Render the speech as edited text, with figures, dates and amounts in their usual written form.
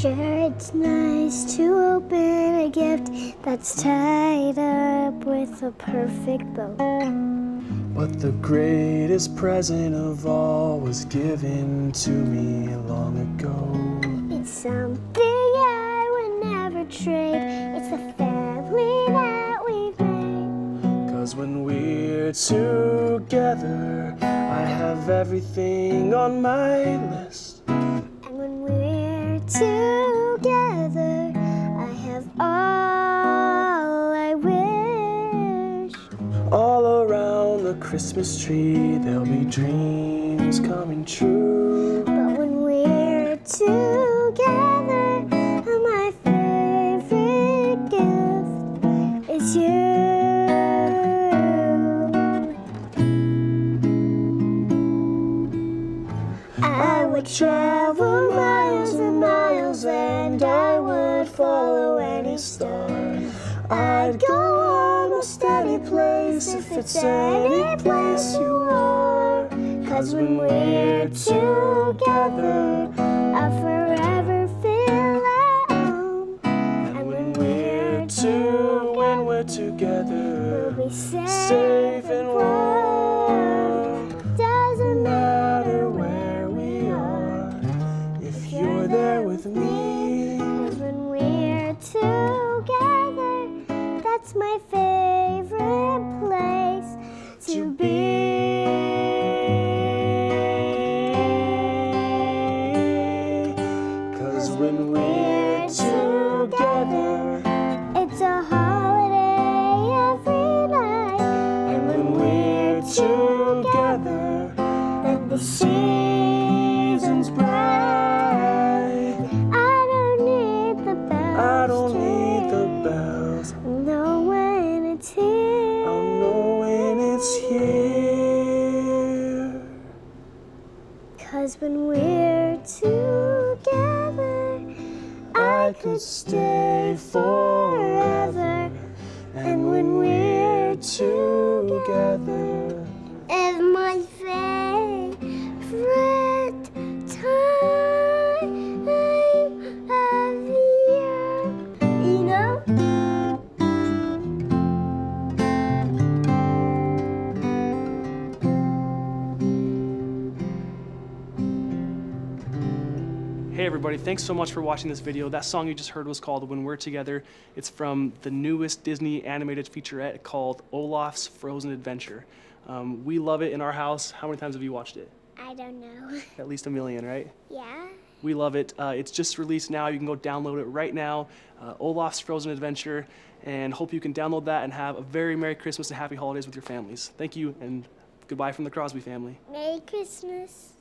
sure it's nice to open a gift that's tied up with a perfect bow. But the greatest present of all was given to me long ago. It's something I would never trade. It's the family that we've made. 'Cause when we're together, I have everything on my list. And when we're together, I have all I wish. All around the Christmas tree, there'll be dreams coming true. But when we're together, my favorite gift is you. I would travel miles and miles, and I would follow any star. I'd go almost any place if it's any place you are. 'Cause when we're together, I'll forever feel at home. And when we're together, we'll be safe and warm. Doesn't matter where we are, if you're there with me. 'Cause when we're together, that's my favorite place to be. 'Cause when we're together, it's a holiday every night. And when we're together, and the season's bright, I don't need the bells. I'll know when it's here. I'll know when it's here. 'Cause when we're together, I could stay forever. And when we're together, it's my favorite time of the year. You know? Hey everybody, thanks so much for watching this video. That song you just heard was called When We're Together. It's from the newest Disney animated featurette called Olaf's Frozen Adventure. We love it in our house. How many times have you watched it? I don't know. At least 1 million, right? Yeah. We love it. It's just released now. You can go download it right now. Olaf's Frozen Adventure. And hope you can download that and have a very Merry Christmas and Happy Holidays with your families. Thank you and goodbye from the Crosby family. Merry Christmas.